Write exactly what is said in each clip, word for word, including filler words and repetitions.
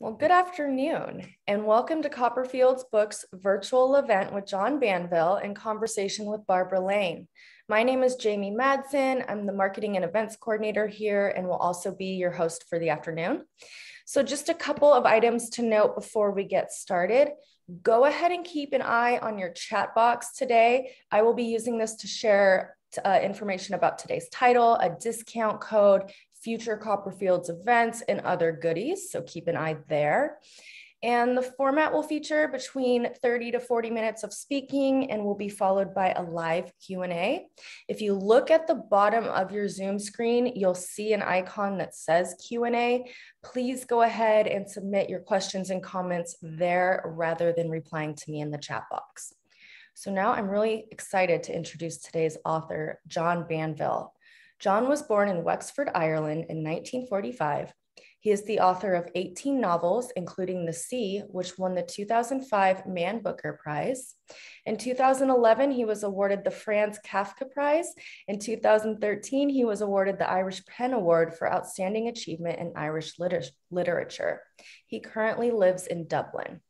Well, good afternoon and welcome to Copperfield's Books virtual event with John Banville in conversation with Barbara Lane. My name is Jamie Madsen. I'm the marketing and events coordinator here and will also be your host for the afternoon. So just a couple of items to note before we get started. Go ahead and keep an eye on your chat box today. I will be using this to share uh, information about today's title, a discount code, future Copperfield's events, and other goodies, so keep an eye there. And the format will feature between thirty to forty minutes of speaking and will be followed by a live Q and A. If you look at the bottom of your Zoom screen, you'll see an icon that says Q and A. Please go ahead and submit your questions and comments there rather than replying to me in the chat box. So now I'm really excited to introduce today's author, John Banville. John was born in Wexford, Ireland in nineteen forty-five. He is the author of eighteen novels, including The Sea, which won the two thousand five Man Booker Prize. In two thousand eleven, he was awarded the Franz Kafka Prize. In two thousand thirteen, he was awarded the Irish PEN Award for Outstanding Achievement in Irish Liter- Literature. He currently lives in Dublin.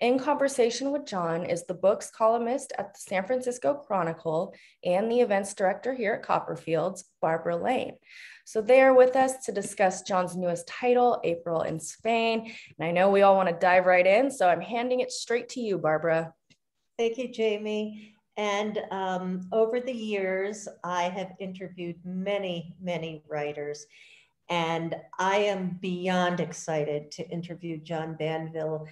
In conversation with John is the books columnist at the San Francisco Chronicle and the events director here at Copperfield's, Barbara Lane. So they are with us to discuss John's newest title, April in Spain. And I know we all want to dive right in, so I'm handing it straight to you, Barbara. Thank you, Jamie. And um, over the years, I have interviewed many, many writers. And I am beyond excited to interview John Banville.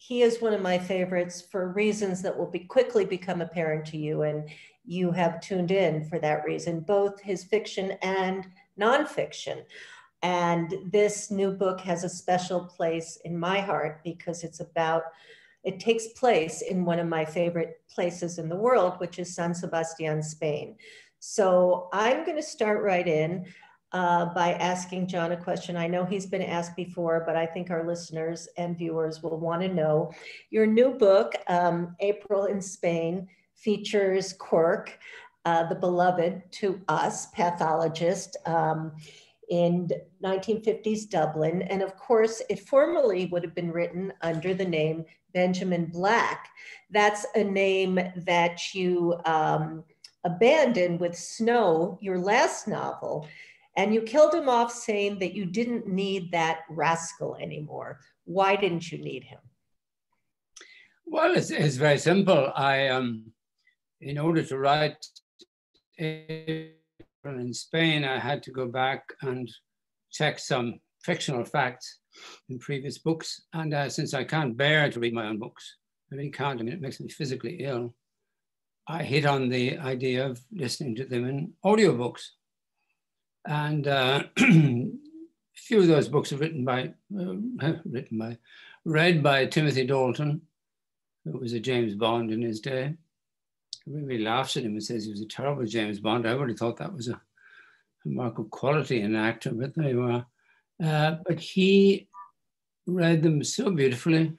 He is one of my favorites for reasons that will be quickly become apparent to you, and you have tuned in for that reason, both his fiction and nonfiction. And this new book has a special place in my heart because it's about, it takes place in one of my favorite places in the world, which is San Sebastian, Spain. So I'm going to start right in Uh, by asking John a question. I know he's been asked before, but I think our listeners and viewers will want to know. Your new book, um, April in Spain, features Quirk, uh, the beloved to us pathologist um, in nineteen fifties Dublin. And of course, it formerly would have been written under the name Benjamin Black. That's a name that you um, abandoned with Snow, your last novel. And you killed him off saying that you didn't need that rascal anymore. Why didn't you need him? Well, it's, it's very simple. I, um, in order to write April in Spain, I had to go back and check some fictional facts in previous books. And uh, since I can't bear to read my own books, I really can't, I mean, it makes me physically ill. I hit on the idea of listening to them in audiobooks. And uh, a few of those books are written by, uh, written by, read by Timothy Dalton, who was a James Bond in his day. Everybody laughs at him and says he was a terrible James Bond. I would have thought that was a, a mark of quality in an actor, but there you are. Uh, but he read them so beautifully.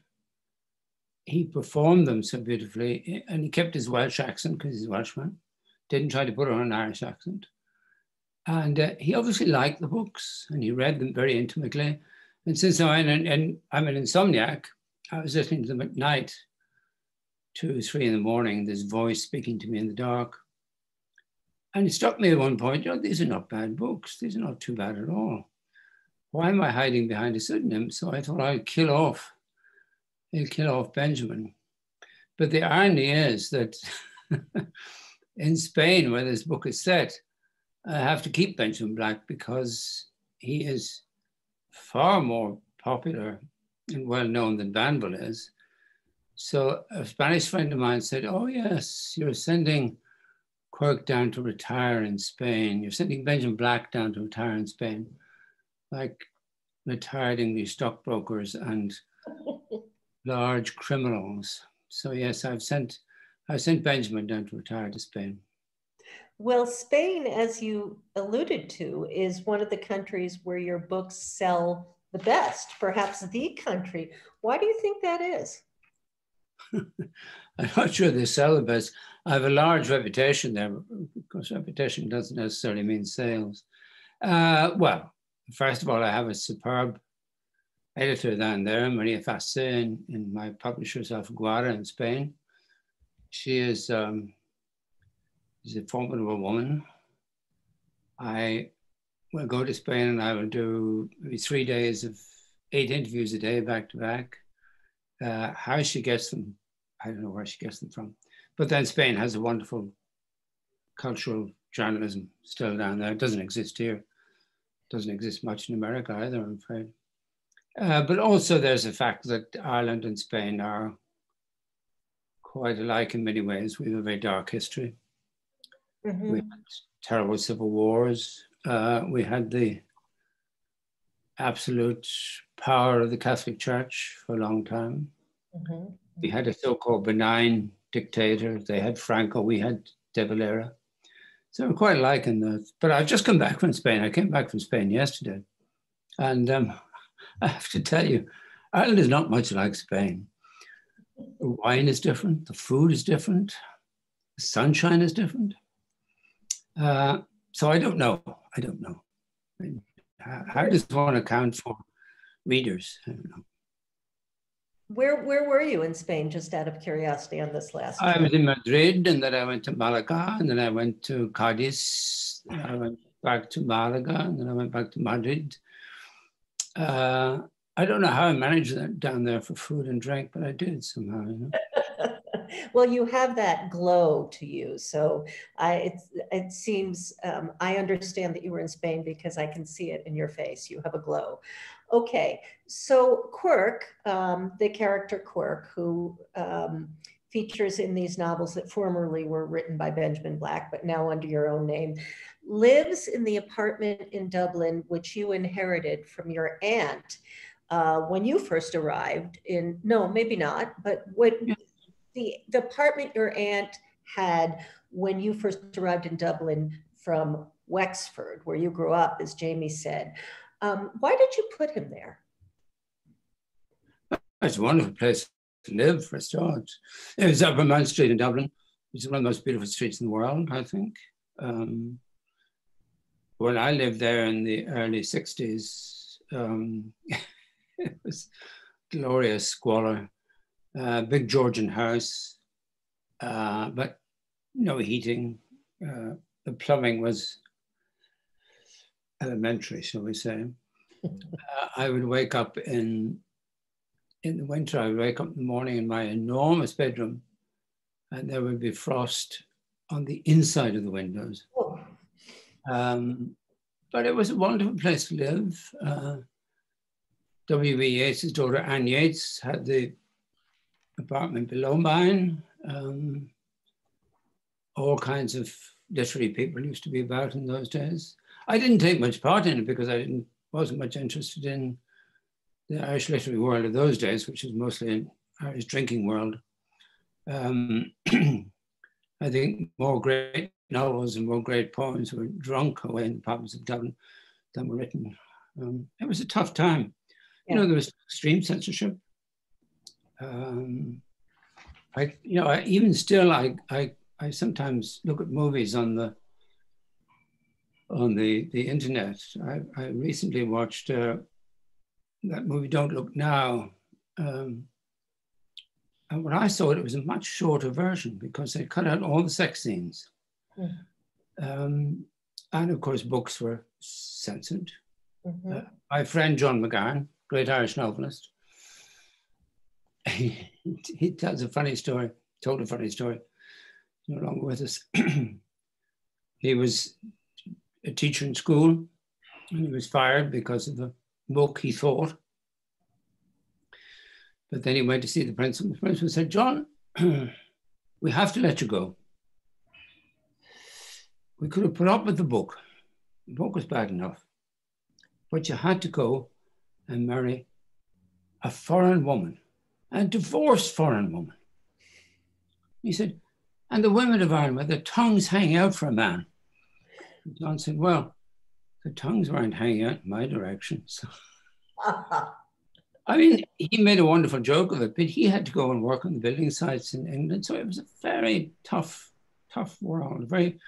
He performed them so beautifully, and he kept his Welsh accent because he's a Welshman. Didn't try to put on an Irish accent. And uh, he obviously liked the books and he read them very intimately. And since I'm an, an, I'm an insomniac, I was listening to them at night, two, three in the morning, this voice speaking to me in the dark. And it struck me at one point, oh, these are not bad books. These are not too bad at all. Why am I hiding behind a pseudonym? So I thought I'll kill off, I'll kill off Benjamin. But the irony is that in Spain, where this book is set, I have to keep Benjamin Black because he is far more popular and well-known than Banville is. So a Spanish friend of mine said, oh yes, you're sending Quirk down to retire in Spain. You're sending Benjamin Black down to retire in Spain, like retired English stockbrokers and large criminals. So yes, I've sent, I've sent Benjamin down to retire to Spain. Well, Spain, as you alluded to, is one of the countries where your books sell the best, perhaps the country. Why do you think that is? I'm not sure they sell the best. I have a large reputation there, but of course, reputation doesn't necessarily mean sales. Uh, well, first of all, I have a superb editor down there, Maria Fasce, and, and my publishers of Guara in Spain. She is um, she's a formidable woman. I will go to Spain and I will do maybe three days of eight interviews a day, back to back. Uh, how she gets them, I don't know where she gets them from. But then Spain has a wonderful cultural journalism still down there. It doesn't exist here. It doesn't exist much in America either, I'm afraid. Uh, but also there's the fact that Ireland and Spain are quite alike in many ways. We have a very dark history. Mm-hmm. We had terrible civil wars. Uh, we had the absolute power of the Catholic Church for a long time. Mm-hmm. We had a so-called benign dictator. They had Franco, we had De Valera. So I'm quite liking those. But I've just come back from Spain. I came back from Spain yesterday. And um, I have to tell you, Ireland is not much like Spain. The wine is different. The food is different. The sunshine is different. Uh, so I don't know. I don't know. I mean, how, how does one account for readers? I don't know. Where, where were you in Spain, just out of curiosity, on this last trip? I was in Madrid, and then I went to Malaga, and then I went to Cadiz, and I went back to Malaga, and then I went back to Madrid. Uh, I don't know how I managed that down there for food and drink, but I did somehow. You know? Well, you have that glow to you, so I, it, it seems, um, I understand that you were in Spain because I can see it in your face. You have a glow. Okay, so Quirk, um, the character Quirk, who um, features in these novels that formerly were written by Benjamin Black, but now under your own name, lives in the apartment in Dublin, which you inherited from your aunt uh, when you first arrived in, no, maybe not, but what the, the apartment your aunt had when you first arrived in Dublin from Wexford, where you grew up, as Jamie said. Um, why did you put him there? It's a wonderful place to live, for a start. It was Upper Mount Street in Dublin. It's one of the most beautiful streets in the world, I think. Um, when I lived there in the early sixties, um, it was glorious squalor. Uh, big Georgian house, uh, but no heating. Uh, the plumbing was elementary, shall we say. uh, I would wake up in, in the winter, I would wake up in the morning in my enormous bedroom, and there would be frost on the inside of the windows. Um, but it was a wonderful place to live. Uh, W B Yeats's daughter, Anne Yeats, had the apartment below mine. Um, all kinds of literary people used to be about in those days. I didn't take much part in it because I didn't, wasn't much interested in the Irish literary world of those days, which is mostly an Irish drinking world. Um, I think more great novels and more great poems were drunk away in the pubs of Dublin than were written. Um, it was a tough time. Yeah. You know, there was extreme censorship. Um, I, you know, I, even still, I, I, I sometimes look at movies on the on the, the internet. I, I recently watched uh, that movie, Don't Look Now. Um, and when I saw it, it was a much shorter version because they cut out all the sex scenes. Mm-hmm. Um, and of course, books were censored. Mm-hmm. Uh, my friend, John McGowan, great Irish novelist, he, he tells a funny story, told a funny story, no longer with us. He was a teacher in school, and he was fired because of the book he thought. But then he went to see the principal. The principal said, John, we have to let you go. We could have put up with the book. The book was bad enough. But you had to go and marry a foreign woman and divorce foreign woman. He said, and the women of Ireland, with their tongues hanging out for a man. John said, well, the tongues weren't hanging out in my direction. So. I mean, he made a wonderful joke of it, but he had to go and work on the building sites in England. So it was a very tough, tough world, a very,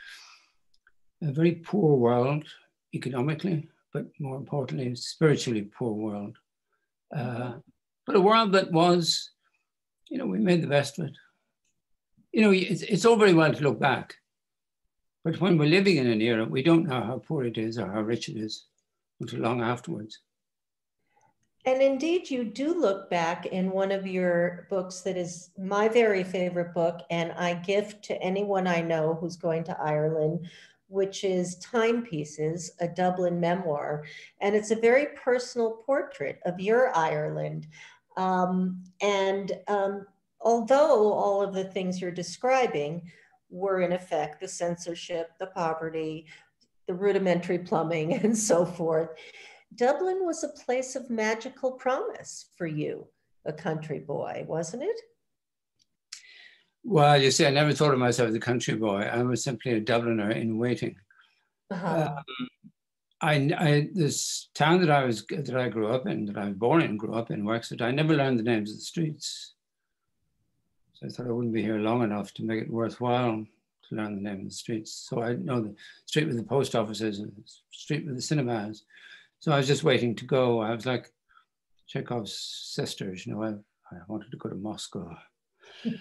a very poor world economically, but more importantly, a spiritually poor world. Uh, but a world that was, you know, we made the best of it. You know, it's, it's all very well to look back, but when we're living in an era, we don't know how poor it is or how rich it is until long afterwards. And indeed, you do look back in one of your books that is my very favorite book, and I gift to anyone I know who's going to Ireland, which is Timepieces, a Dublin memoir. And it's a very personal portrait of your Ireland. Um, and um, although all of the things you're describing were in effect, the censorship, the poverty, the rudimentary plumbing, and so forth, Dublin was a place of magical promise for you, a country boy, wasn't it? Well, you see, I never thought of myself as a country boy. I was simply a Dubliner in waiting. Uh-huh. um, I, I, this town that I was, that I grew up in, that I was born in, grew up in, Wexford, I never learned the names of the streets. So I thought I wouldn't be here long enough to make it worthwhile to learn the name of the streets. So I know the street with the post offices and the street with the cinemas. So I was just waiting to go. I was like Chekhov's sisters, you know, I, I wanted to go to Moscow. I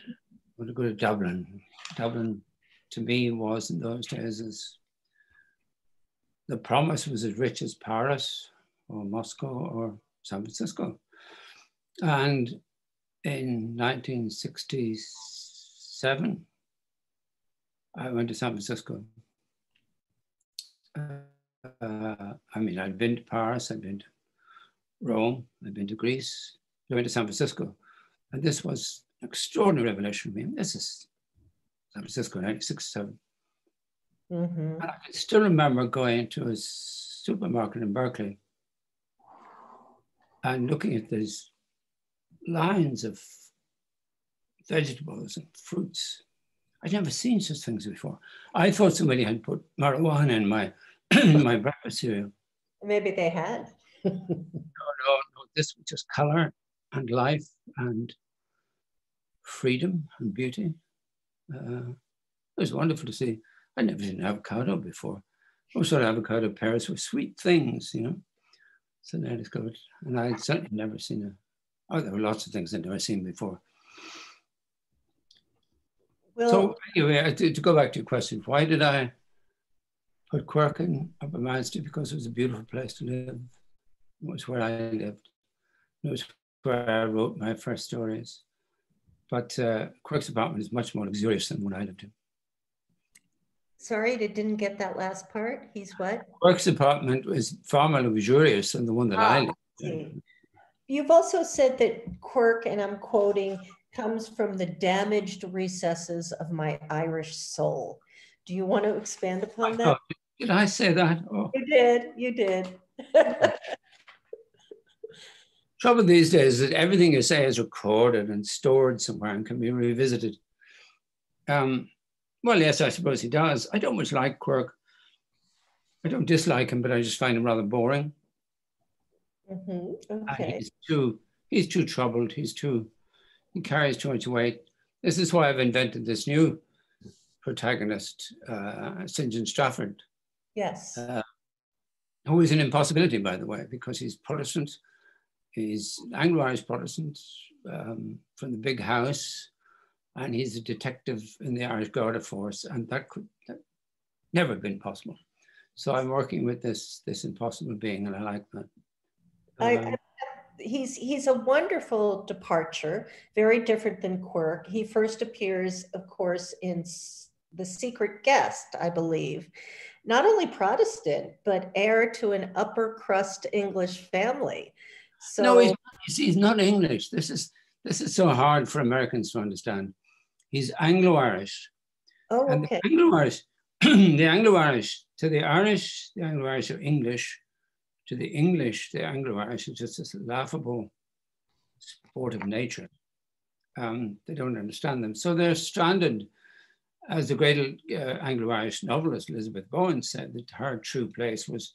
wanted to go to Dublin. Dublin, to me, was in those days, as the promise was as rich as Paris or Moscow or San Francisco. And in nineteen sixty-seven, I went to San Francisco. Uh, I mean, I'd been to Paris, I'd been to Rome, I'd been to Greece, I went to San Francisco. And this was extraordinary revelation for me. This is San Francisco, nineteen sixty-seven. Mm-hmm. And I can still remember going to a supermarket in Berkeley and looking at these lines of vegetables and fruits. I'd never seen such things before. I thought somebody had put marijuana in my, my breakfast cereal. Maybe they had. no, no, no, this was just color and life and freedom and beauty. Uh, it was wonderful to see. I'd never seen an avocado before. I thought avocado pears were sweet things, you know. So that is good. And I'd certainly never seen a, oh, there were lots of things I'd never seen before. Well, so anyway, to, to go back to your question, why did I put Quirk in Upper Mount Street? Because it was a beautiful place to live. It was where I lived. It was where I wrote my first stories. But uh, Quirk's apartment is much more luxurious than when I lived in. Sorry, I didn't get that last part. He's what? Quirk's apartment is far more luxurious than the one that ah, I lived in. You've also said that Quirk, and I'm quoting, comes from the damaged recesses of my Irish soul. Do you want to expand upon that? Oh, did I say that? Oh. You did, you did. Trouble these days is that everything you say is recorded and stored somewhere and can be revisited. Um, well, yes, I suppose he does. I don't much like Quirk. I don't dislike him, but I just find him rather boring. Mm-hmm. Okay. He's too, he's too troubled. He's too, he carries too much weight. This is why I've invented this new protagonist, uh, Saint John Strafford. Yes. Uh, who is an impossibility, by the way, because he's Protestant. He's Anglo-Irish Protestant um, from the big house, and he's a detective in the Irish Garda Force, and that could that never have been possible. So I'm working with this this impossible being, and I like that. Um, I, I, he's he's a wonderful departure, very different than Quirk. He first appears, of course, in The Secret Guest, I believe. Not only Protestant, but heir to an upper crust English family. So, no, he's, he's not English. This is this is so hard for Americans to understand. He's Anglo-Irish. Oh, and okay. The Anglo-Irish, the Anglo-Irish to the Irish, the Anglo-Irish are English. To the English, the Anglo-Irish is just this laughable sport of nature. Um, they don't understand them, so they're stranded. As the great uh, Anglo-Irish novelist Elizabeth Bowen said, that her true place was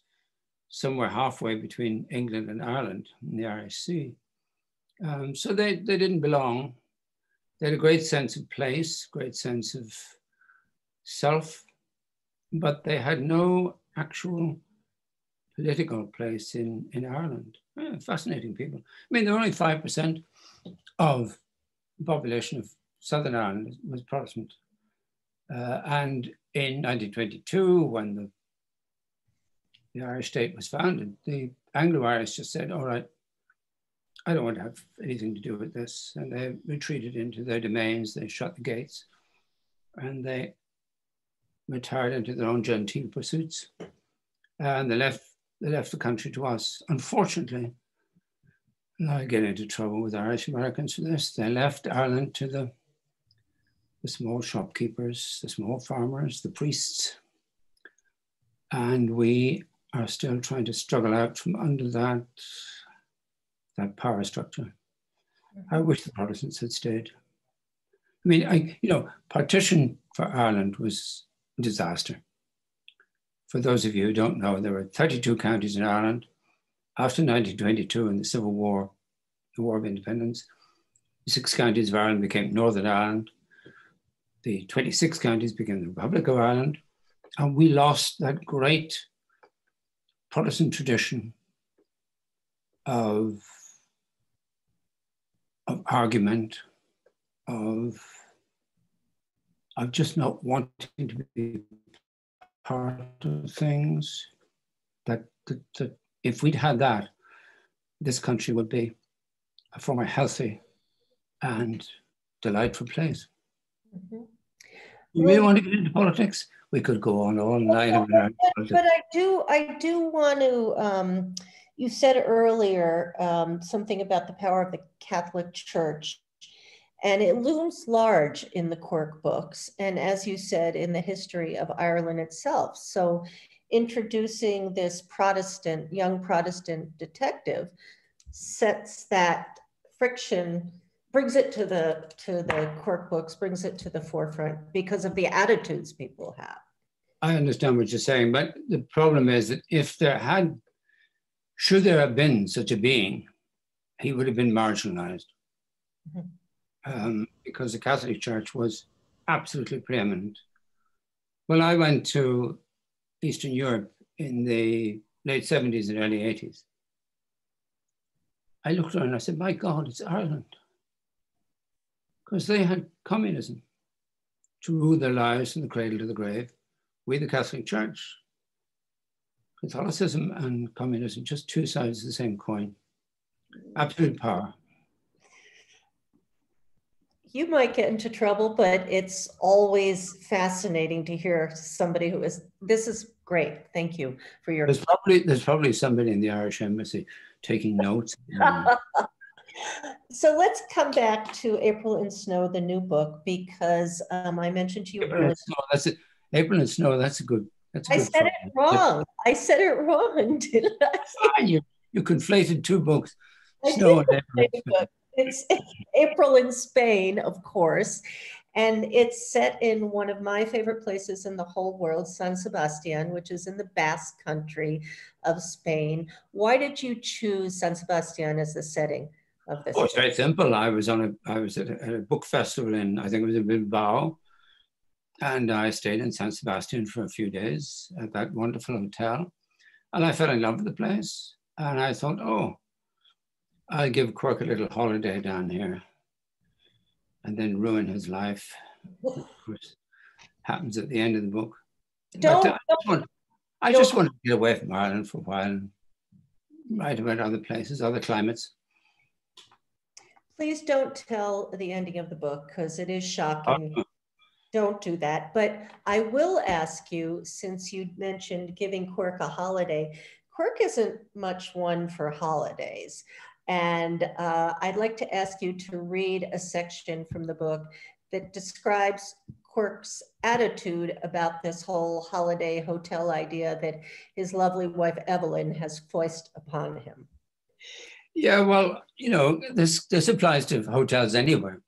somewhere halfway between England and Ireland in the Irish Sea. Um, so they, they didn't belong. They had a great sense of place, great sense of self, but they had no actual political place in, in Ireland. Yeah, fascinating people. I mean, there were only five percent of the population of Southern Ireland was Protestant. Uh, and in nineteen twenty-two, when the, the Irish state was founded, the Anglo-Irish just said, all right, I don't want to have anything to do with this. And they retreated into their domains, they shut the gates, and they retired into their own genteel pursuits. And they left, they left the country to us. Unfortunately, and I get into trouble with Irish Americans for this, they left Ireland to the, the small shopkeepers, the small farmers, the priests. And we are still trying to struggle out from under that that power structure. I wish the Protestants had stayed. I mean, I, you know, partition for Ireland was a disaster. For those of you who don't know, there were thirty-two counties in Ireland. After nineteen twenty-two and the Civil War, the War of Independence, the six counties of Ireland became Northern Ireland. The twenty-six counties became the Republic of Ireland. And we lost that great Protestant tradition of of argument, of, of just not wanting to be part of things, that, that, that if we'd had that, this country would be a far more healthy and delightful place. Mm-hmm. You really want to get into politics? We could go on all night. But, about but, but I do, I do want to, um, you said earlier um, something about the power of the Catholic Church, and it looms large in the Quirk books, and as you said, in the history of Ireland itself. So introducing this Protestant, young Protestant detective sets that friction, brings it to the, to the Quirk books, brings it to the forefront because of the attitudes people have. I understand what you're saying, but the problem is that if there had should there have been such a being, he would have been marginalized. Mm-hmm. um, because the Catholic Church was absolutely preeminent. When I went to Eastern Europe in the late seventies and early eighties, I looked around and I said, my God, it's Ireland. Because they had communism to rule their lives from the cradle to the grave. We, the Catholic Church, Catholicism and communism, just two sides of the same coin. Absolute power. You might get into trouble, but it's always fascinating to hear somebody who is, this is great. Thank you for your- There's probably, there's probably somebody in the Irish embassy taking notes. So let's come back to April in Snow, the new book, because um, I mentioned to you- April in Snow, that's it. April in Snow, that's a good- I said problem. it wrong. I said it wrong, didn't I? Ah, you, you conflated two books. Snow and April. It's April in Spain, of course, and it's set in one of my favorite places in the whole world, San Sebastian, which is in the Basque country of Spain. Why did you choose San Sebastian as the setting of this? Oh, it's very simple. I was on a I was at a, at a book festival in, I think it was in Bilbao. And I stayed in San Sebastian for a few days at that wonderful hotel. And I fell in love with the place. And I thought, oh, I'll give Quirk a little holiday down here and then ruin his life. Of course, happens at the end of the book. Don't, but I, just want, I just wanted to get away from Ireland for a while and write about other places, other climates. Please don't tell the ending of the book because it is shocking. Oh. Don't do that. But I will ask you, since you mentioned giving Quirk a holiday, Quirk isn't much one for holidays. And uh, I'd like to ask you to read a section from the book that describes Quirk's attitude about this whole holiday hotel idea that his lovely wife, Evelyn, has foisted upon him. Yeah, well, you know, this, this applies to hotels anywhere.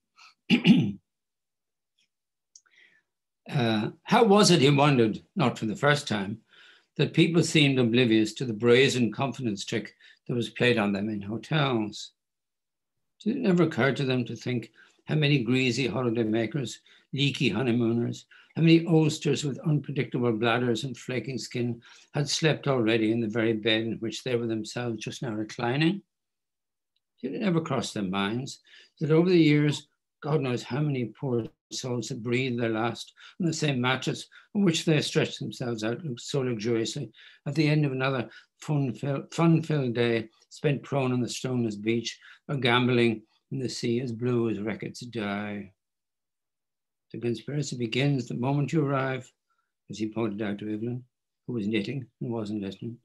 Uh, how was it, he wondered, not for the first time, that people seemed oblivious to the brazen confidence trick that was played on them in hotels? Did it never occur to them to think how many greasy holidaymakers, leaky honeymooners, how many oldsters with unpredictable bladders and flaking skin had slept already in the very bed in which they were themselves just now reclining? Did it ever cross their minds that over the years, God knows how many poor souls had breathed their last on the same mattress on which they stretched themselves out so luxuriously at the end of another fun-filled fun-filled day spent prone on the stoneless beach or gambling in the sea as blue as records die. The conspiracy begins the moment you arrive, as he pointed out to Evelyn, who was knitting and wasn't listening.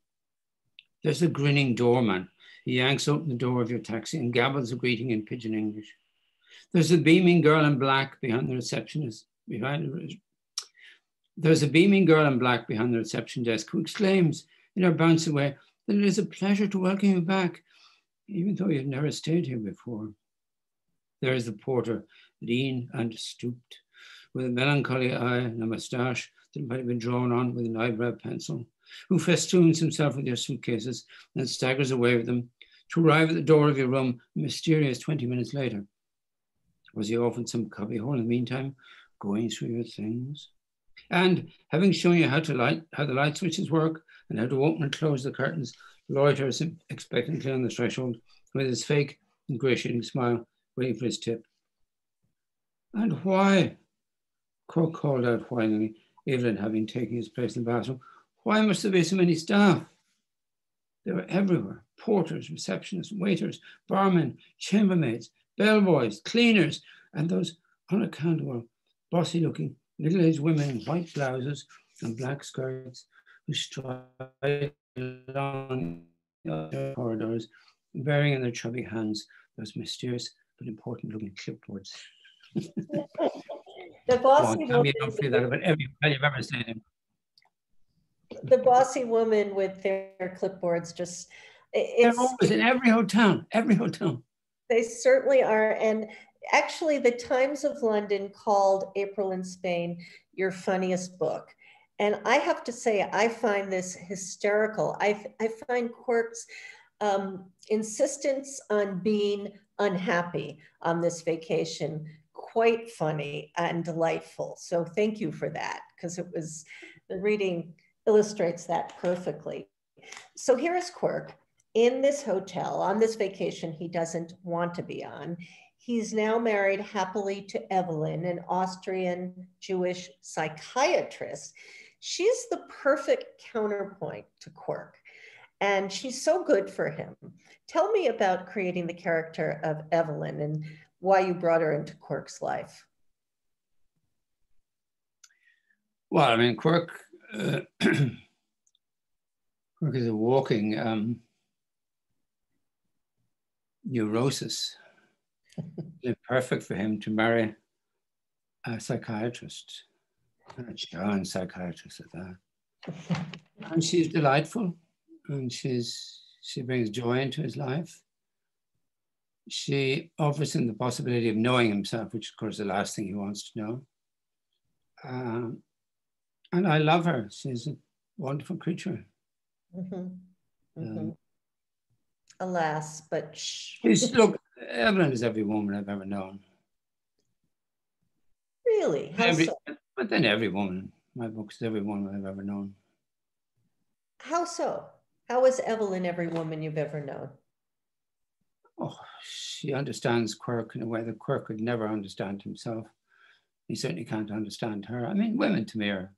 There's the grinning doorman. He yanks open the door of your taxi and gabbles a greeting in pidgin English. There's a beaming girl in black behind the receptionist. Behind, there's a beaming girl in black behind the reception desk who exclaims in her bouncing way that it is a pleasure to welcome you back, even though you've never stayed here before. There is the porter, lean and stooped, with a melancholy eye and a moustache that might have been drawn on with an eyebrow pencil, who festoons himself with your suitcases and staggers away with them to arrive at the door of your room a mysterious twenty minutes later. Was he off in some cubbyhole in the meantime, going through your things? And having shown you how to light, how the light switches work and how to open and close the curtains, loiters expectantly on the threshold with his fake, ingratiating smile, waiting for his tip. And why? Quirk called out whiningly, Evelyn having taken his place in the bathroom. Why must there be so many staff? They were everywhere. Porters, receptionists, waiters, barmen, chambermaids, bellboys, cleaners, and those unaccountable, bossy-looking, middle-aged women in white blouses and black skirts who stride along the corridors, bearing in their chubby hands those mysterious but important-looking clipboards. The bossy oh, woman. Don't feel that about every time you've ever seen him. The bossy woman with their clipboards just. It's, They're always in every hotel. Every hotel. They certainly are. And actually, the Times of London called April in Spain your funniest book. And I have to say, I find this hysterical. I, I find Quirk's um, insistence on being unhappy on this vacation quite funny and delightful. So thank you for that, because it was, the reading illustrates that perfectly. So here is Quirk. In this hotel, on this vacation he doesn't want to be on. He's now married happily to Evelyn, an Austrian Jewish psychiatrist. She's the perfect counterpoint to Quirk, and she's so good for him. Tell me about creating the character of Evelyn and why you brought her into Quirk's life. Well, I mean, Quirk, uh, Quirk is a walking, um, neurosis. It's perfect for him to marry a psychiatrist, a John psychiatrist at that. And she's delightful, and she's she brings joy into his life. She offers him the possibility of knowing himself, which of course is the last thing he wants to know. Um, and I love her. She's a wonderful creature. Mm-hmm. Mm-hmm. Um, Alas, but shh. Look, Evelyn is every woman I've ever known. Really? How every, so? But then every woman. My book is every woman I've ever known. How so? How is Evelyn every woman you've ever known? Oh, she understands Quirk in a way that Quirk could never understand himself. He certainly can't understand her. I mean, women to me are,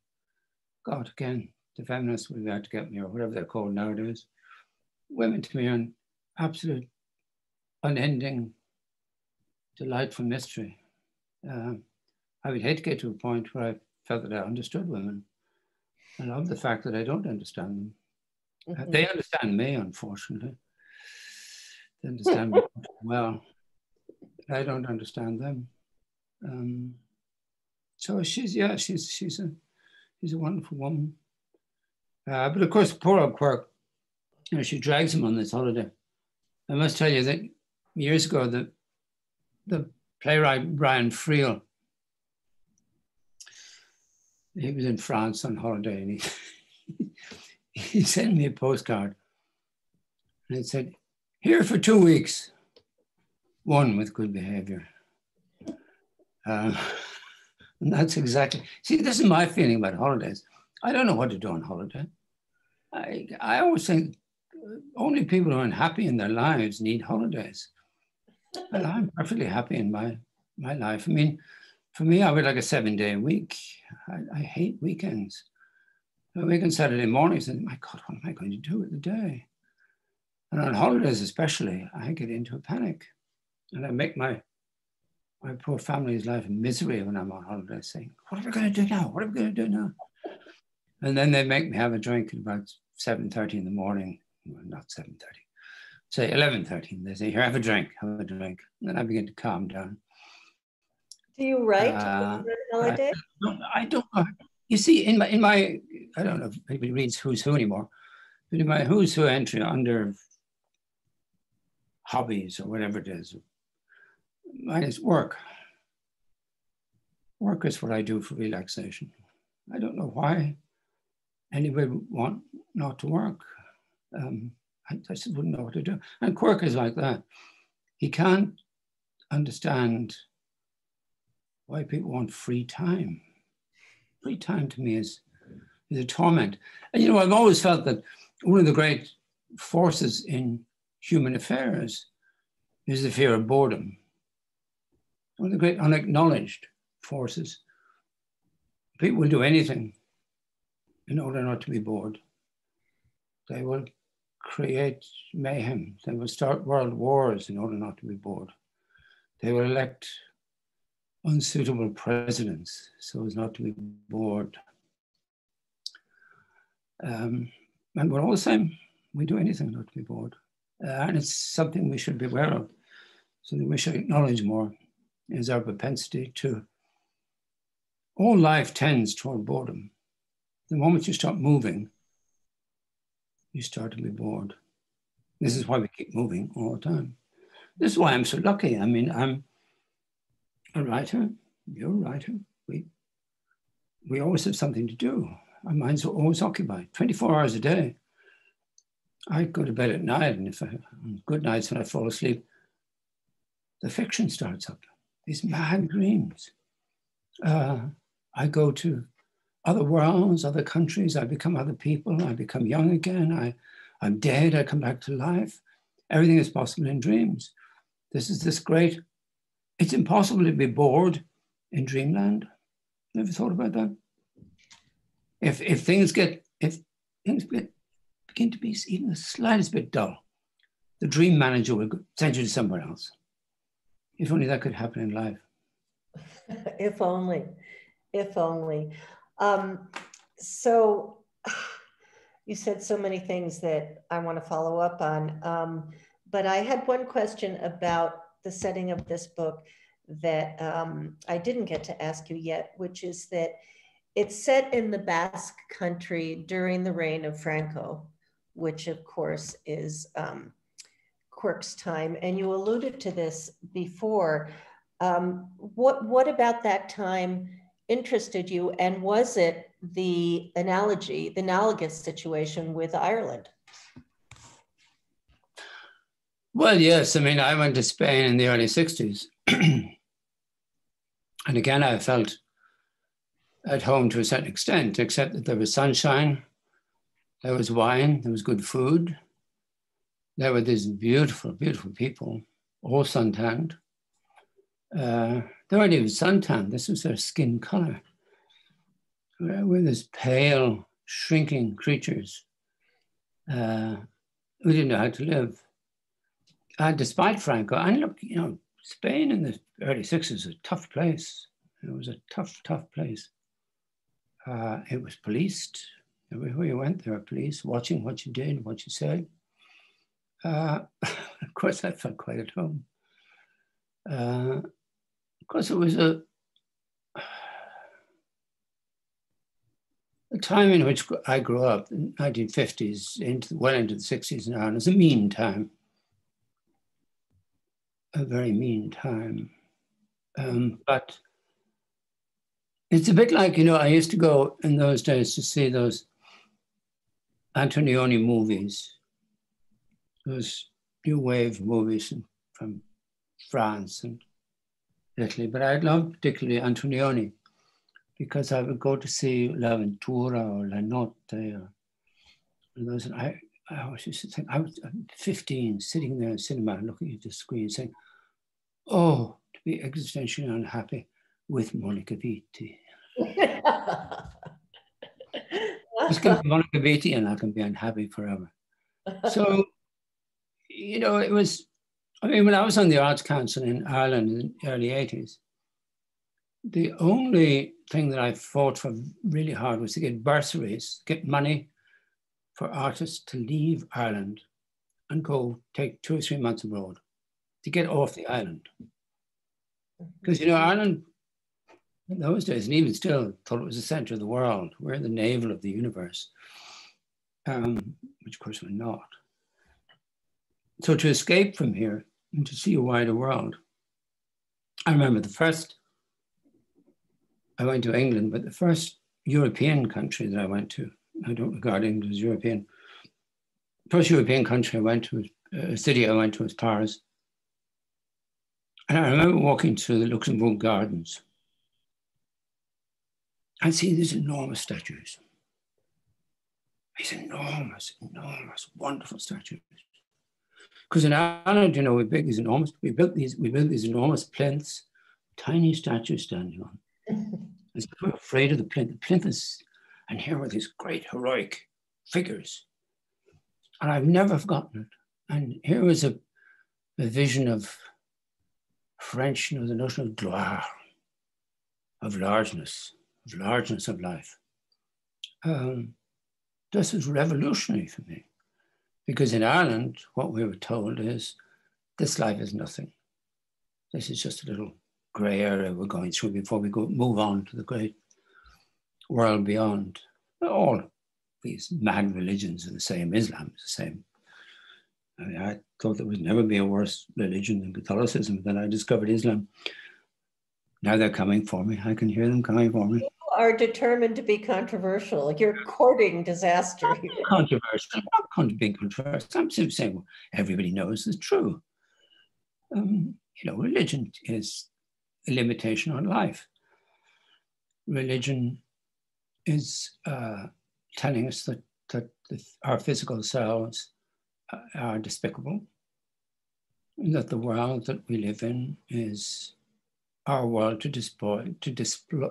God, again, the feminists would be out to get me, or whatever they're called nowadays. Women to me are absolute, unending, delightful mystery. Uh, I would hate to get to a point where I felt that I understood women. I love the fact that I don't understand them. Mm-hmm. uh, they understand me, unfortunately. They understand me well. I don't understand them. Um, so she's, yeah, she's, she's, a, she's a wonderful woman. Uh, but of course, poor old Quirk, you know, she drags him on this holiday. I must tell you that years ago, the, the playwright Brian Friel, he was in France on holiday, and he, he sent me a postcard. And it said, here for two weeks, one with good behavior. Um, and that's exactly, see, this is my feeling about holidays. I don't know what to do on holiday. I, I always think only people who are unhappy in their lives need holidays. Well, I'm perfectly happy in my, my life. I mean, for me, I would like a seven day week. I, I hate weekends. I wake on Saturday mornings and my God, what am I going to do with the day? And on holidays especially, I get into a panic. And I make my, my poor family's life a misery when I'm on holiday, saying, what are we going to do now? What are we going to do now? And then they make me have a drink at about seven thirty in the morning. Well, not seven thirty, say eleven thirty. They say, here, have a drink, have a drink. And then I begin to calm down. Do you write uh, on holiday? I don't, I don't know. You see, in my, in my, I don't know if anybody reads Who's Who anymore, but in my Who's Who entry under hobbies or whatever it is, mine is work. Work is what I do for relaxation. I don't know why anybody would want not to work. Um, I just wouldn't know what to do. And Quirk is like that. He can't understand why people want free time. Free time to me is, is a torment. And you know, I've always felt that one of the great forces in human affairs is the fear of boredom. One of the great unacknowledged forces. People will do anything in order not to be bored. They will create mayhem. They will start world wars in order not to be bored. They will elect unsuitable presidents so as not to be bored. Um, and we're all the same. We do anything not to be bored. Uh, and it's something we should be aware of, something we should acknowledge more, is our propensity to, all life tends toward boredom. The moment you stop moving, you start to be bored. This is why we keep moving all the time. This is why I'm so lucky. I mean, I'm a writer, you're a writer. We, we always have something to do. Our minds are always occupied, twenty-four hours a day. I go to bed at night, and if I, on good nights when I fall asleep, the fiction starts up, these mad dreams. Uh, I go to other worlds, other countries, I become other people, I become young again, I, I'm dead, I come back to life. Everything is possible in dreams. This is this great, it's impossible to be bored in dreamland. Never thought about that. If, if things get, if things get, begin to be even the slightest bit dull, the dream manager will send you to somewhere else. If only that could happen in life. If only, if only. Um, so you said so many things that I want to follow up on, um, but I had one question about the setting of this book that um, I didn't get to ask you yet, which is that it's set in the Basque country during the reign of Franco, which of course is um, Quirk's time. And you alluded to this before. Um, what, what about that time interested you, and was it the analogy, the analogous situation with Ireland? Well, yes. I mean, I went to Spain in the early sixties. And again, I felt at home to a certain extent, except that there was sunshine, there was wine, there was good food. There were these beautiful, beautiful people, all suntanned. Uh, they weren't even suntanned, this was their skin color. We're these pale, shrinking creatures uh, who didn't know how to live. And despite Franco, and look, you know, Spain in the early sixties was a tough place. It was a tough, tough place. Uh, it was policed. Everywhere you went, there were police watching what you did, what you said. Uh, of course, I felt quite at home. Uh, of course, it was a, a time in which I grew up, in the nineteen fifties, into, well into the sixties now, and it was a mean time, a very mean time. Um, but it's a bit like, you know, I used to go in those days to see those Antonioni movies, those new wave movies from France and lately, but I loved particularly Antonioni because I would go to see La Ventura or La Notte. Or, and those, and I, I was just saying, I was fifteen, sitting there in cinema, looking at the screen, saying, "Oh, to be existentially unhappy with Monica Vitti." Just can be Monica Vitti, and I can be unhappy forever. So, you know, it was. I mean, when I was on the Arts Council in Ireland in the early eighties, the only thing that I fought for really hard was to get bursaries, get money for artists to leave Ireland and go take two or three months abroad to get off the island. Because, you know, Ireland in those days, and even still, thought it was the center of the world. We're the navel of the universe, um, which of course we're not. So to escape from here and to see a wider world, I remember the first, I went to England, but the first European country that I went to, I don't regard England as European. First European country I went to, a city I went to was Paris. And I remember walking through the Luxembourg Gardens and seeing these enormous statues. These enormous, enormous, wonderful statues. Because in Ireland, you know, we built these enormous, we built these, we built these enormous plinths, tiny statues standing on. As if we're afraid of the plinth. The plinth is, and here were these great heroic figures. And I've never forgotten it. And here was a, a vision of French, you know, the notion of gloire, of largeness, of largeness of life. Um, this was revolutionary for me. Because in Ireland, what we were told is, this life is nothing. This is just a little gray area we're going through before we go move on to the great world beyond. All these mad religions are the same, Islam is the same. I mean, I thought there would never be a worse religion than Catholicism, but then I discovered Islam. Now they're coming for me, I can hear them coming for me. Are determined to be controversial. You're courting disaster. Not controversial. I'm not con being controversial. I'm simply saying well, everybody knows is true. Um, you know, religion is a limitation on life. Religion is uh, telling us that, that our physical selves are despicable, and that the world that we live in is our world to despoil, to display.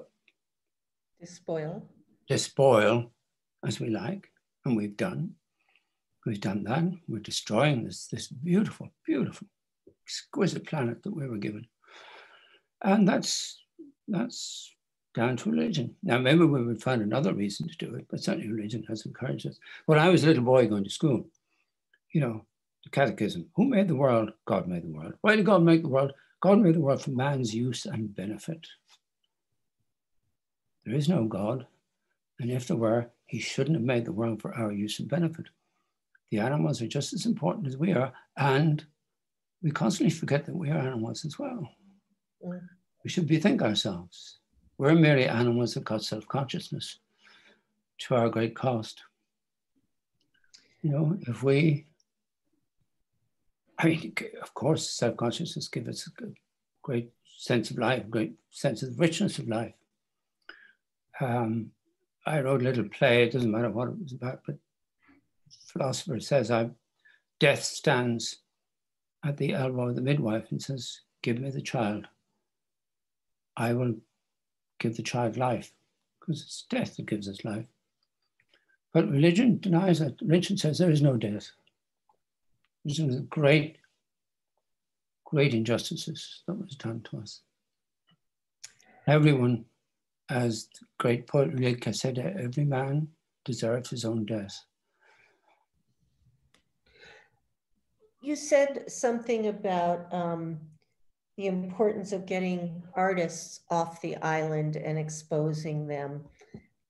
Despoil. Despoil as we like, and we've done. We've done that. We're destroying this, this beautiful, beautiful, exquisite planet that we were given. And that's, that's down to religion. Now, maybe we would find another reason to do it, but certainly religion has encouraged us. When I was a little boy going to school, you know, the catechism, who made the world? God made the world. Why did God make the world? God made the world for man's use and benefit. There is no God, and if there were, he shouldn't have made the world for our use and benefit. The animals are just as important as we are, and we constantly forget that we are animals as well. Yeah. We should bethink ourselves. We're merely animals that got self-consciousness to our great cost. You know, if we, I mean, of course, self-consciousness gives us a great sense of life, great sense of richness of life. Um, I wrote a little play, it doesn't matter what it was about, but the philosopher says, I, death stands at the elbow of the midwife and says, give me the child. I will give the child life, because it's death that gives us life. But religion denies that. Religion says there is no death. It's one of the great, great injustices that was done to us. Everyone, as the great poet Rilke said, every man deserves his own death. You said something about um, the importance of getting artists off the island and exposing them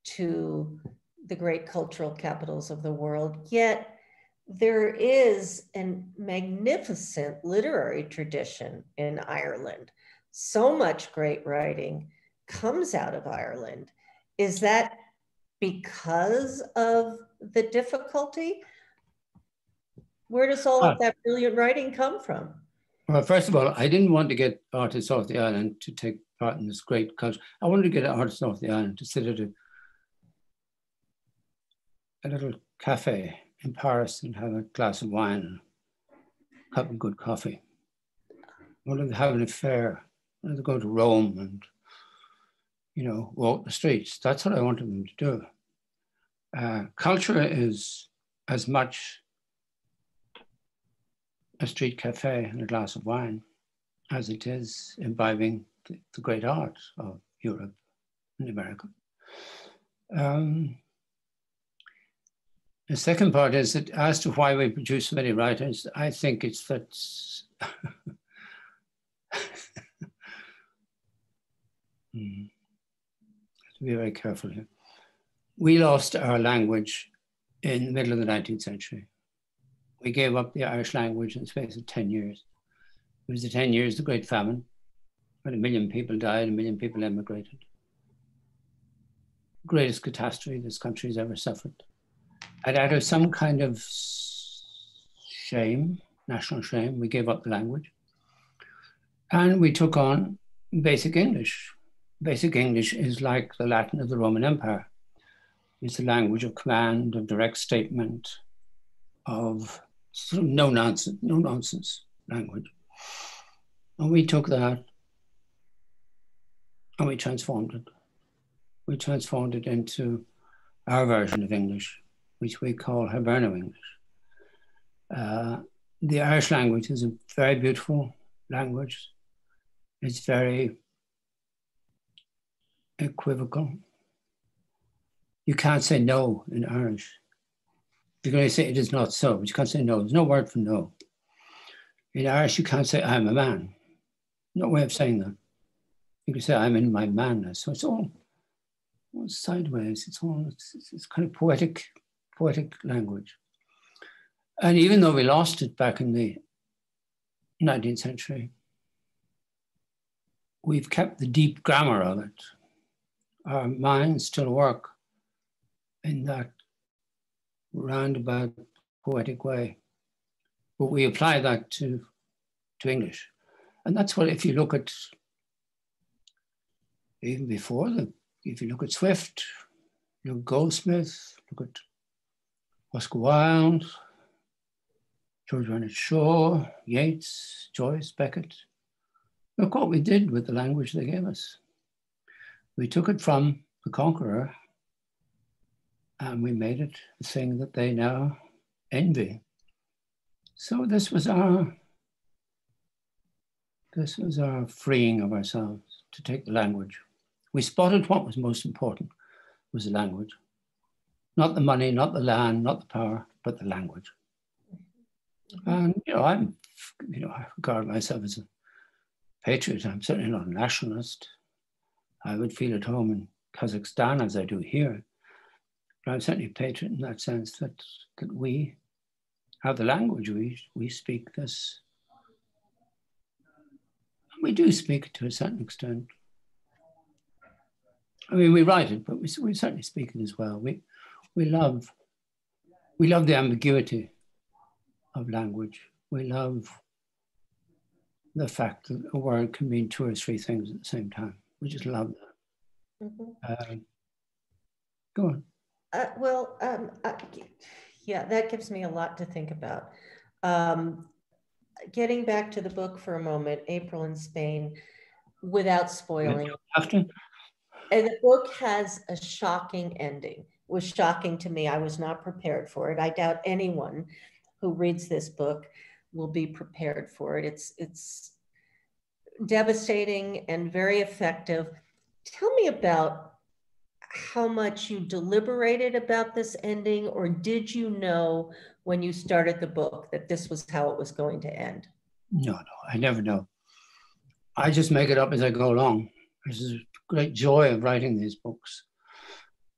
to the great cultural capitals of the world. Yet there is a magnificent literary tradition in Ireland. So much great writing comes out of Ireland. Is that because of the difficulty? Where does all of that brilliant writing come from? Well, first of all, I didn't want to get artists off the island to take part in this great culture. I wanted to get artists off the island to sit at a, a little cafe in Paris and have a glass of wine, a cup of good coffee. I wanted to have an affair. I wanted to go to Rome and, you know, walk the streets. That's what I wanted them to do. Uh, culture is as much a street cafe and a glass of wine as it is imbibing the, the great art of Europe and America. Um, the second part is that as to why we produce so many writers, I think it's that mm. To be very careful here. We lost our language in the middle of the nineteenth century. We gave up the Irish language in the space of ten years. It was the ten years, the Great Famine, when a million people died, a million people emigrated. Greatest catastrophe this country has ever suffered. And out of some kind of shame, national shame, we gave up the language. And we took on basic English. Basic English is like the Latin of the Roman Empire. It's the language of command, of direct statement, of sort of no nonsense, no nonsense language. And we took that and we transformed it. We transformed it into our version of English, which we call Hiberno-English. Uh, the Irish language is a very beautiful language. It's very equivocal. You can't say no in Irish. You're going to say it is not so, but you can't say no. There's no word for no. In Irish, you can't say I'm a man. No way of saying that. You can say I'm in my manness. So it's all, all sideways. It's all, it's, it's kind of poetic, poetic language. And even though we lost it back in the nineteenth century, we've kept the deep grammar of it. Our minds still work in that roundabout poetic way, but we apply that to, to English. And that's what, if you look at, even before the, if you look at Swift, look at Goldsmith, look at Oscar Wilde, George Bernard Shaw, Yeats, Joyce, Beckett. Look what we did with the language they gave us. We took it from the conqueror and we made it a thing that they now envy. So this was our, this was our freeing of ourselves to take the language. We spotted what was most important was the language. Not the money, not the land, not the power, but the language. And you know, I'm, you know, I regard myself as a patriot. I'm certainly not a nationalist. I would feel at home in Kazakhstan as I do here. I'm certainly a patriot in that sense that, that we have the language, we, we speak this. And we do speak it to a certain extent. I mean, we write it, but we, we certainly speak it as well. We, we, love, we love the ambiguity of language. We love the fact that a word can mean two or three things at the same time. We just love that. Mm-hmm. um, go on. Uh, well, um, I, yeah, that gives me a lot to think about. Um, getting back to the book for a moment, April in Spain, without spoiling. After. And the book has a shocking ending. It was shocking to me. I was not prepared for it. I doubt anyone who reads this book will be prepared for it. It's, it's devastating and very effective. Tell me about how much you deliberated about this ending, or did you know when you started the book that this was how it was going to end? No, no, I never know. I just make it up as I go along. This is a great joy of writing these books.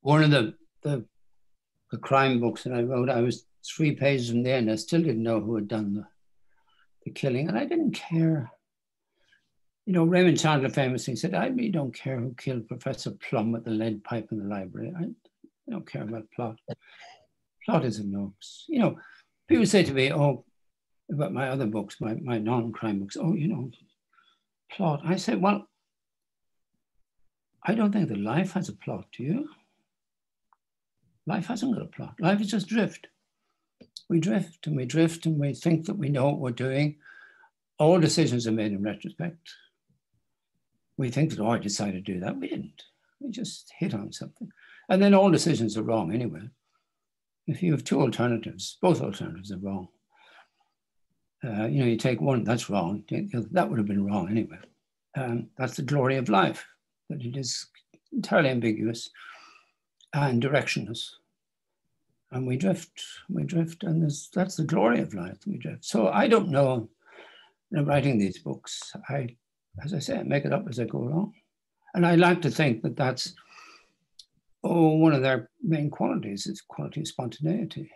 One of the, the, the crime books that I wrote, I was three pages from the end. I still didn't know who had done the, the killing, and I didn't care. You know, Raymond Chandler famously said, I really don't care who killed Professor Plum with the lead pipe in the library. I don't care about plot. Plot is a no. You know, people say to me, oh, about my other books, my, my non-crime books, oh, you know, plot. I said, well, I don't think that life has a plot, do you? Life hasn't got a plot. Life is just drift. We drift and we drift and we think that we know what we're doing. All decisions are made in retrospect. We think that, oh, I decided to do that. We didn't. We just hit on something. And then all decisions are wrong anyway. If you have two alternatives, both alternatives are wrong. Uh, you know, you take one, that's wrong. That would have been wrong anyway. Um, that's the glory of life, that it is entirely ambiguous and directionless. And we drift, we drift, and there's, that's the glory of life, we drift. So I don't know, in writing these books, I, as I say, I make it up as I go along. And I like to think that that's, oh, one of their main qualities is quality of spontaneity.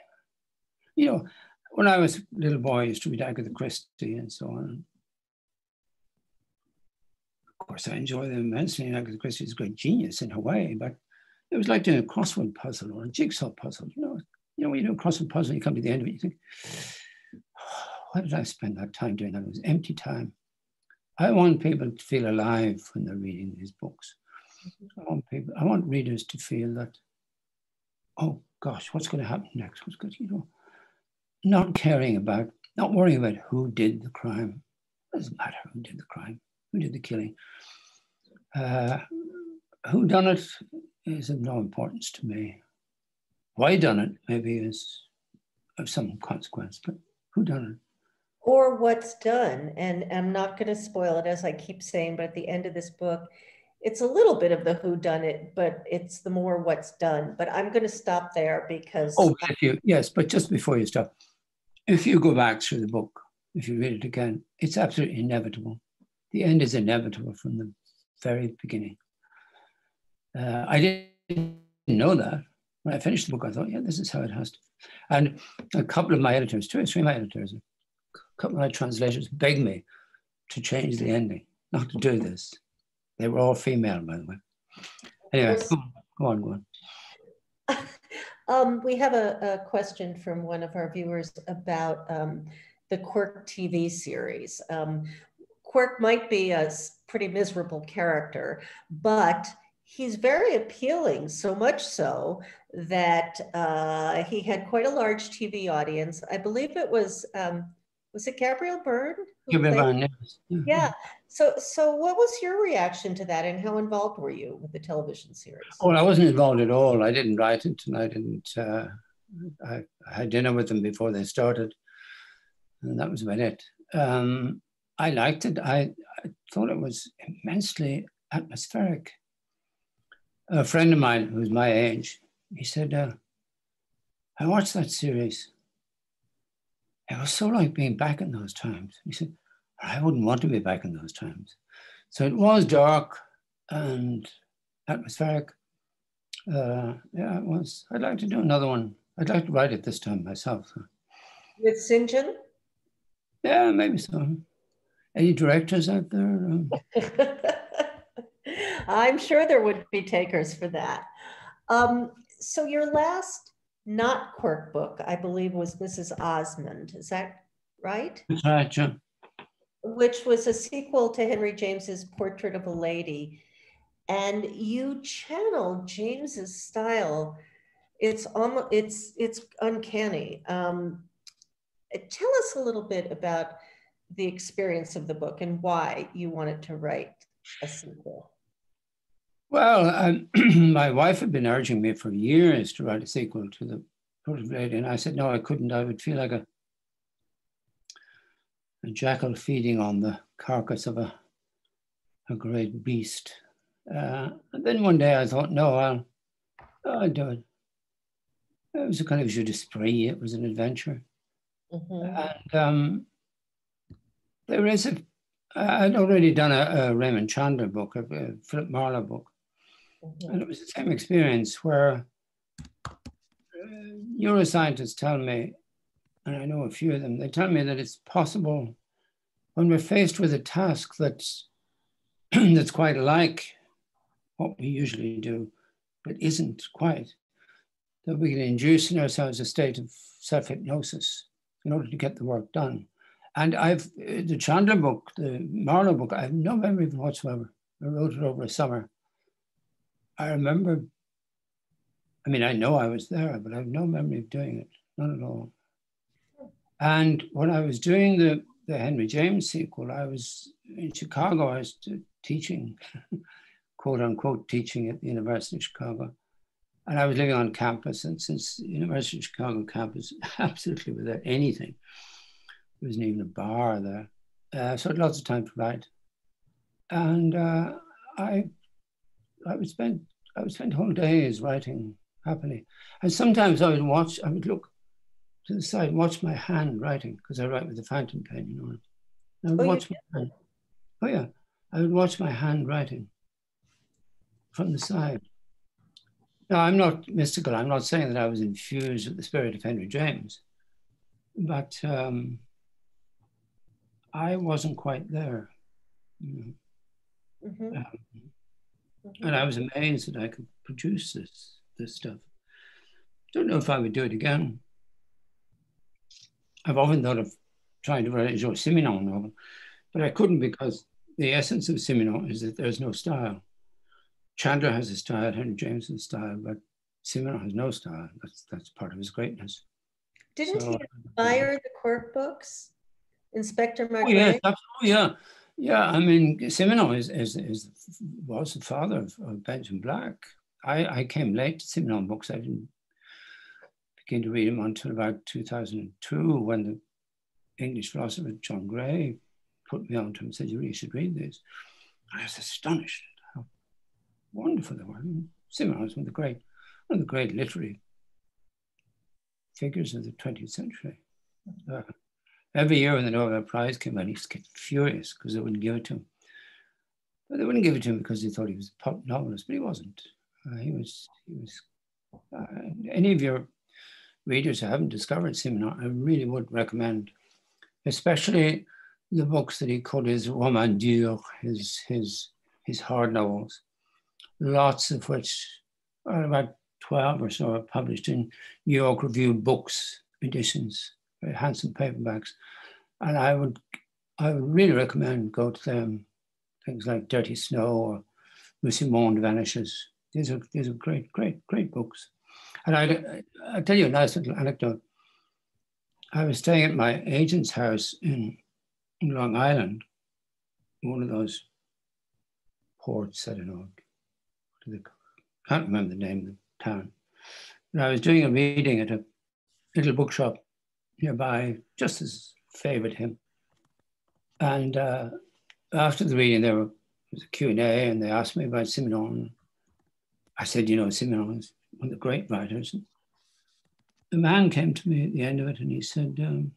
You know, when I was a little boy, I used to read Agatha Christie and so on. Of course, I enjoy them immensely, and Agatha Christie is a great genius in her way, but it was like doing a crossword puzzle or a jigsaw puzzle. You know, you know, when you do a crossword puzzle, you come to the end of it, you think, oh, why did I spend that time doing that? It was empty time. I want people to feel alive when they're reading these books. I want people, I want readers to feel that, oh gosh, what's going to happen next? What's going to, you know, not caring about, not worrying about who did the crime. It doesn't matter who did the crime, who did the killing. Uh, who done it is of no importance to me. Why done it maybe is of some consequence, but who done it? Or what's done, and I'm not going to spoil it, as I keep saying, but at the end of this book, it's a little bit of the whodunit, but it's the more what's done. But I'm going to stop there because... Oh, thank you. Yes, but just before you stop, if you go back through the book, if you read it again, it's absolutely inevitable. The end is inevitable from the very beginning. Uh, I didn't know that. When I finished the book, I thought, yeah, this is how it has to be. And a couple of my editors, two or three of my editors, a couple of my translators begged me to change the ending, not to do this. They were all female, by the way. Anyway, go on, go on. um, we have a, a question from one of our viewers about um, the Quirk T V series. Um, Quirk might be a pretty miserable character, but he's very appealing, so much so that uh, he had quite a large T V audience. I believe it was, um, was it Gabrielle Byrne? Gabrielle Byrne, yes. Yeah. So, so what was your reaction to that, and how involved were you with the television series? Oh, I wasn't involved at all. I didn't write it, and I didn't. Uh, I, I had dinner with them before they started, and that was about it. Um, I liked it. I, I thought it was immensely atmospheric. A friend of mine who's my age, he said, uh, "I watched that series. It was so like being back in those times." He said, I wouldn't want to be back in those times. So it was dark and atmospheric. Uh, yeah, it was. I'd like to do another one. I'd like to write it this time myself. With Saint John? Yeah, maybe so. Any directors out there? Um... I'm sure there would be takers for that. Um, so your last not Quirk book, I believe, was Missus Osmond. Is that right? That's right, yeah. Which was a sequel to Henry James's Portrait of a Lady. And you channeled James's style. It's almost, it's, it's uncanny. Um, tell us a little bit about the experience of the book and why you wanted to write a sequel. Well, I, my wife had been urging me for years to write a sequel to the Portrait of a Lady. And I said, no, I couldn't. I would feel like a a jackal feeding on the carcass of a, a great beast. Uh, and then one day I thought, no, I'll, I'll do it. It was a kind of jeu d'esprit, it was an adventure. Mm-hmm. And um, there is a, I'd already done a, a Raymond Chandler book, a, a Philip Marlowe book. Mm-hmm. And it was the same experience where uh, neuroscientists tell me, and I know a few of them, they tell me that it's possible when we're faced with a task that's, that's quite like what we usually do, but isn't quite, that we can induce in ourselves a state of self-hypnosis in order to get the work done. And I've, the Chandler book, the Marlowe book, I have no memory of whatsoever. I wrote it over a summer. I remember, I mean, I know I was there, but I have no memory of doing it, not at all. And when I was doing the, the Henry James sequel, I was in Chicago, I was teaching, quote unquote, teaching at the University of Chicago. And I was living on campus, and since the University of Chicago campus absolutely without anything, there wasn't even a bar there. Uh, so I had lots of time to write. And uh, I, I would spend, I would spend whole days writing happily. And sometimes I would watch, I would look to the side, watch my hand writing, because I write with a fountain pen, you know. And I would oh, watch my hand. Oh yeah, I would watch my hand writing from the side. Now, I'm not mystical. I'm not saying that I was infused with the spirit of Henry James, but um, I wasn't quite there. You know. Mm-hmm. um, mm-hmm. And I was amazed that I could produce this, this stuff. Don't know if I would do it again. I've often thought of trying to write a Georges Simenon novel, but I couldn't, because the essence of Simenon is that there's no style. Chandler has a style, Henry James has a style, but Simenon has no style. That's, that's part of his greatness. Didn't so, he inspire the Quirk books? Inspector Marguerite? Oh, yes, absolutely, yeah. Yeah, I mean, Simenon is, is, is, was the father of, of Benjamin Black. I, I came late to Simenon books. I didn't begin to read them until about two thousand two, when the English philosopher John Gray put me on to him and said, you really should read these. I was astonished at how wonderful they were. I mean, Simenon was one of the great, one of the great literary figures of the twentieth century. Uh, Every year when the Nobel Prize came out, he used to get furious because they wouldn't give it to him. But they wouldn't give it to him because they thought he was a pop novelist, but he wasn't. Uh, he was, he was, uh, any of your readers who haven't discovered Simenon, I really would recommend, especially the books that he called his romans durs, his, his, his hard novels, lots of which are about twelve or so are published in New York Review Books editions. Very handsome paperbacks, and I would, I would really recommend go to them. Things like Dirty Snow or Monsieur Monde Vanishes. These are these are great, great, great books. And I, I'll tell you a nice little anecdote. I was staying at my agent's house in, in Long Island, one of those ports. I don't know. I can't remember the name of the town. And I was doing a reading at a little bookshop nearby, just as favoured him. And uh, after the reading, there was a Q and A, and they asked me about Simenon. I said, you know, Simenon is one of the great writers. And the man came to me at the end of it, and he said, um,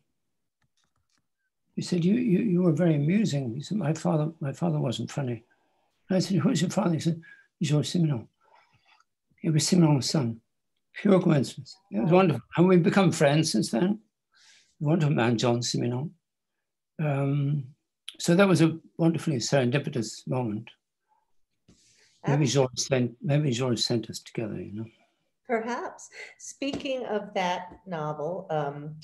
he said, you, you, you were very amusing. He said, my father, my father wasn't funny. And I said, who's your father? He said, Georges Simenon. He was Simenon's son. Pure coincidence. It was wonderful. And we've become friends since then. Wonderful man, John Simenon. Um, so that was a wonderfully serendipitous moment. Maybe Georges sent, maybe Georges sent us together, you know. Perhaps. Speaking of that novel, um,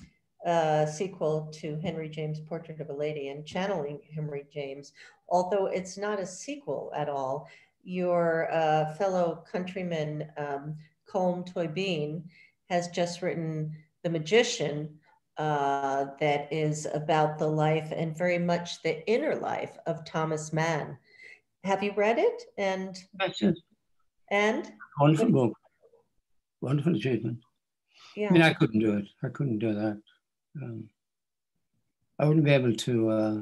uh, sequel to Henry James' Portrait of a Lady and channeling Henry James, although it's not a sequel at all, your uh, fellow countryman, um, Colm Toibin, has just written The Magician, Uh, that is about the life and very much the inner life of Thomas Mann. Have you read it? And that's it. And wonderful book, wonderful achievement. Yeah. I mean, I couldn't do it. I couldn't do that. Um, I wouldn't be able to uh,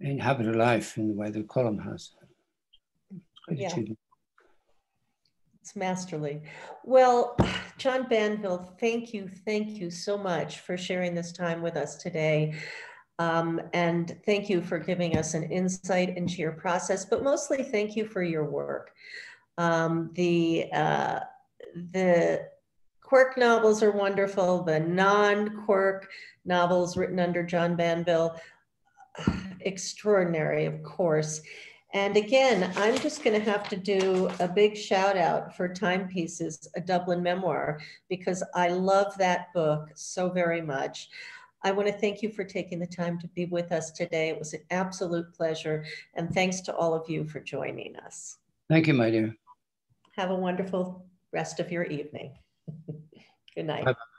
inhabit a life in the way that Colm has. Great yeah. achievement. It's masterly. Well, John Banville, thank you, thank you so much for sharing this time with us today. Um, and thank you for giving us an insight into your process, but mostly thank you for your work. Um, the, uh, the Quirk novels are wonderful. The non-Quirk novels written under John Banville, extraordinary, of course. And again, I'm just going to have to do a big shout out for Timepieces, a Dublin memoir, because I love that book so very much. I want to thank you for taking the time to be with us today. It was an absolute pleasure. And thanks to all of you for joining us. Thank you, my dear. Have a wonderful rest of your evening. Good night. Bye-bye.